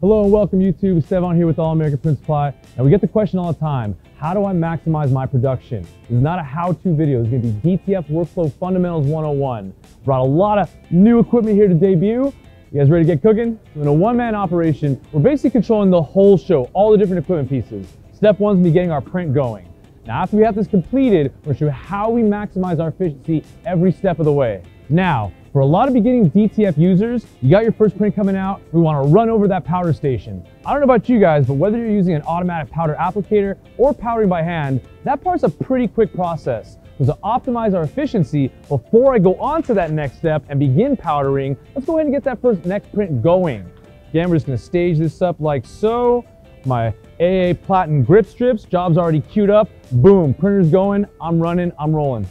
Hello and welcome YouTube, Estevan here with All American Print Supply, and we get the question all the time, how do I maximize my production? This is not a how-to video, it's going to be DTF Workflow Fundamentals 101. Brought a lot of new equipment here to debut. You guys ready to get cooking? In a one-man operation, we're basically controlling the whole show, all the different equipment pieces. Step one's going to be getting our print going. Now after we have this completed, we're going to show you how we maximize our efficiency every step of the way. Now, for a lot of beginning DTF users, you got your first print coming out, we want to run over that powder station. I don't know about you guys, but whether you're using an automatic powder applicator or powdering by hand, that part's a pretty quick process. So to optimize our efficiency, before I go on to that next step and begin powdering, let's go ahead and get that first next print going. Again, we're just going to stage this up like so. My AA Platen grip strips, job's already queued up, boom, printer's going, I'm running, I'm rolling.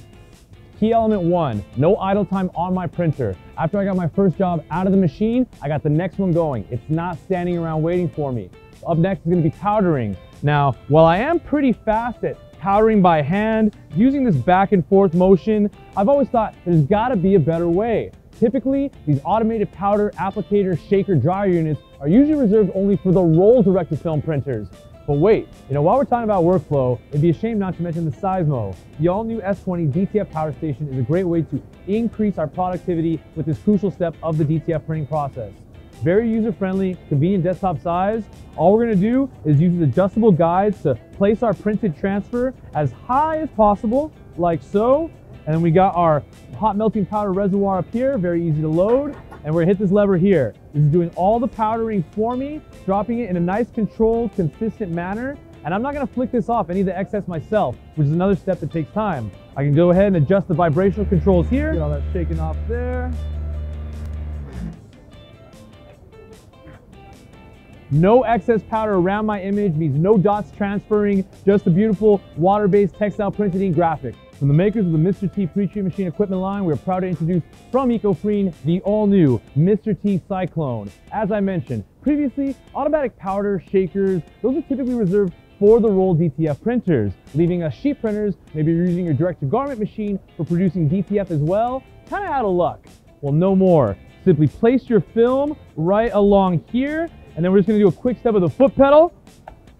Key element one, no idle time on my printer. After I got my first job out of the machine, I got the next one going. It's not standing around waiting for me. Up next is gonna be powdering. Now, while I am pretty fast at powdering by hand, using this back and forth motion, I've always thought there's gotta be a better way. Typically, these automated powder applicator shaker dryer units are usually reserved only for the roll direct-to-film printers. But wait, while we're talking about workflow, it'd be a shame not to mention the Seismo. The all-new S20 DTF power station is a great way to increase our productivity with this crucial step of the DTF printing process. Very user-friendly, convenient desktop size. All we're gonna do is use adjustable guides to place our printed transfer as high as possible, like so. And then we got our hot melting powder reservoir up here, very easy to load. And we're gonna hit this lever here. This is doing all the powdering for me, dropping it in a nice, controlled, consistent manner. And I'm not gonna flick this off any of the excess myself, which is another step that takes time. I can go ahead and adjust the vibrational controls here. Get all that shaken off there. No excess powder around my image means no dots transferring, just a beautiful water-based textile printed ink graphic. From the makers of the Mr. T Pre-Treat Machine equipment line, we're proud to introduce from Ecofreen the all-new Mr. T Cyclone. As I mentioned previously, automatic powder shakers, those are typically reserved for the roll DTF printers, leaving us sheet printers, maybe you're using your direct-to-garment machine for producing DTF as well, kind of out of luck. Well, no more. Simply place your film right along here, and then we're just gonna do a quick step of the foot pedal,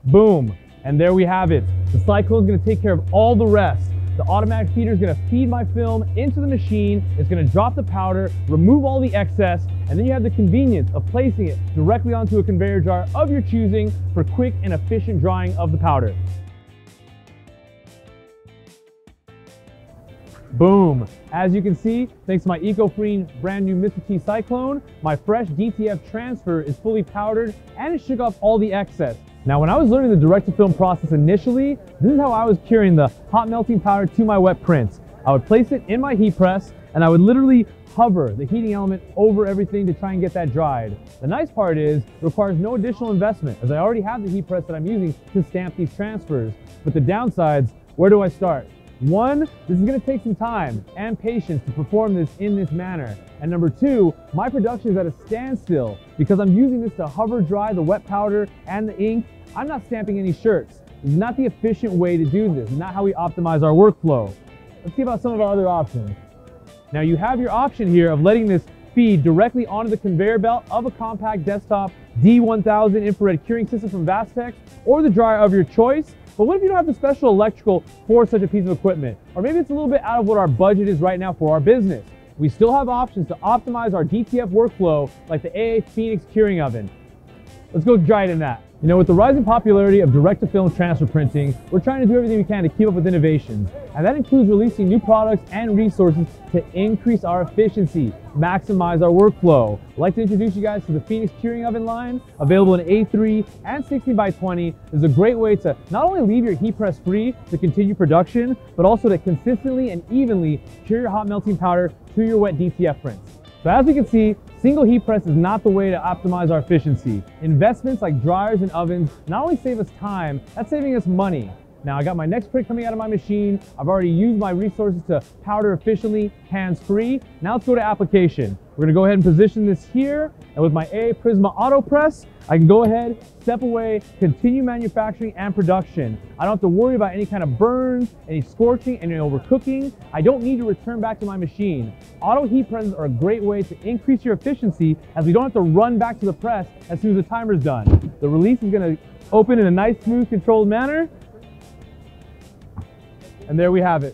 boom, and there we have it. The Cyclone's gonna take care of all the rest. The automatic feeder is going to feed my film into the machine, it's going to drop the powder, remove all the excess, and then you have the convenience of placing it directly onto a conveyor jar of your choosing for quick and efficient drying of the powder. Boom! As you can see, thanks to my Ecofreen brand new Mr. T Cyclone, my fresh DTF transfer is fully powdered and it shook off all the excess. Now, when I was learning the direct-to-film process initially, this is how I was curing the hot melting powder to my wet prints. I would place it in my heat press, and I would literally hover the heating element over everything to try and get that dried. The nice part is, it requires no additional investment, as I already have the heat press that I'm using to stamp these transfers. But the downsides, where do I start? One, this is going to take some time and patience to perform this in this manner. And number two, my production is at a standstill because I'm using this to hover dry the wet powder and the ink. I'm not stamping any shirts. This is not the efficient way to do this, not how we optimize our workflow. Let's see about some of our other options. Now you have your option here of letting this feed directly onto the conveyor belt of a compact desktop D1000 infrared curing system from Vastex or the dryer of your choice. But what if you don't have the special electrical for such a piece of equipment? Or maybe it's a little bit out of what our budget is right now for our business. We still have options to optimize our DTF workflow like the AA Phoenix Curing Oven. Let's go dry it in that. With the rising popularity of direct-to-film transfer printing, we're trying to do everything we can to keep up with innovations. And that includes releasing new products and resources to increase our efficiency, maximize our workflow. I'd like to introduce you guys to the Phoenix Curing Oven line, available in A3 and 16x20. This is a great way to not only leave your heat press free to continue production, but also to consistently and evenly cure your hot melting powder to your wet DTF prints. So as we can see, single heat press is not the way to optimize our efficiency. Investments like dryers and ovens not only save us time, that's saving us money. Now I got my next print coming out of my machine. I've already used my resources to powder efficiently, hands-free. Now let's go to application. We're gonna go ahead and position this here, and with my AA Prisma Auto Press, I can go ahead, step away, continue manufacturing and production. I don't have to worry about any kind of burns, any scorching, any overcooking. I don't need to return back to my machine. Auto heat presses are a great way to increase your efficiency, as we don't have to run back to the press as soon as the timer's done. The release is gonna open in a nice, smooth, controlled manner. And there we have it.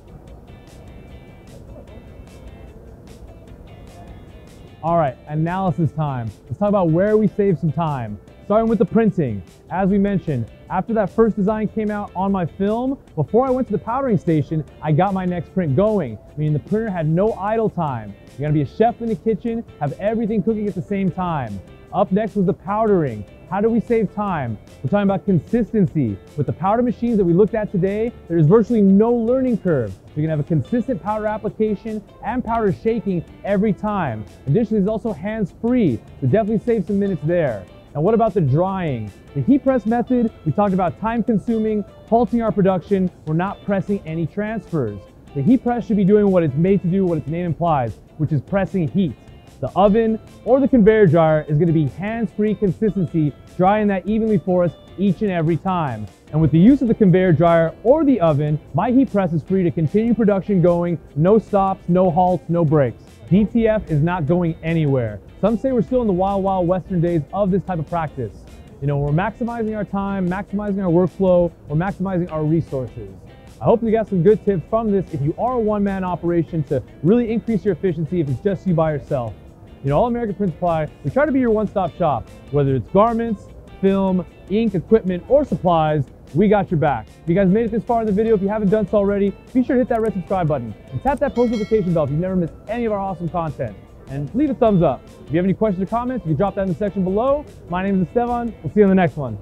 All right, analysis time. Let's talk about where we saved some time. Starting with the printing. As we mentioned, after that first design came out on my film, before I went to the powdering station, I got my next print going, meaning the printer had no idle time. You're gonna be a chef in the kitchen, have everything cooking at the same time. Up next was the powdering. How do we save time? We're talking about consistency. With the powder machines that we looked at today, there is virtually no learning curve. You're gonna have a consistent powder application and powder shaking every time. Additionally, it's also hands-free, so definitely save some minutes there. And what about the drying? The heat press method, we talked about time-consuming, halting our production, we're not pressing any transfers. The heat press should be doing what it's made to do, what its name implies, which is pressing heat. The oven or the conveyor dryer is going to be hands-free consistency, drying that evenly for us each and every time. And with the use of the conveyor dryer or the oven, my heat press is free to continue production going, no stops, no halts, no breaks. DTF is not going anywhere. Some say we're still in the wild, wild western days of this type of practice. You know, we're maximizing our time, maximizing our workflow, we're maximizing our resources. I hope you got some good tips from this if you are a one-man operation to really increase your efficiency if it's just you by yourself. You know, All American Print Supply, we try to be your one-stop shop. Whether it's garments, film, ink, equipment, or supplies, we got your back. If you guys made it this far in the video, if you haven't done so already, be sure to hit that red subscribe button and tap that post notification bell if you've never missed any of our awesome content. And leave a thumbs up. If you have any questions or comments, you can drop that in the section below. My name is Estevan. We'll see you on the next one.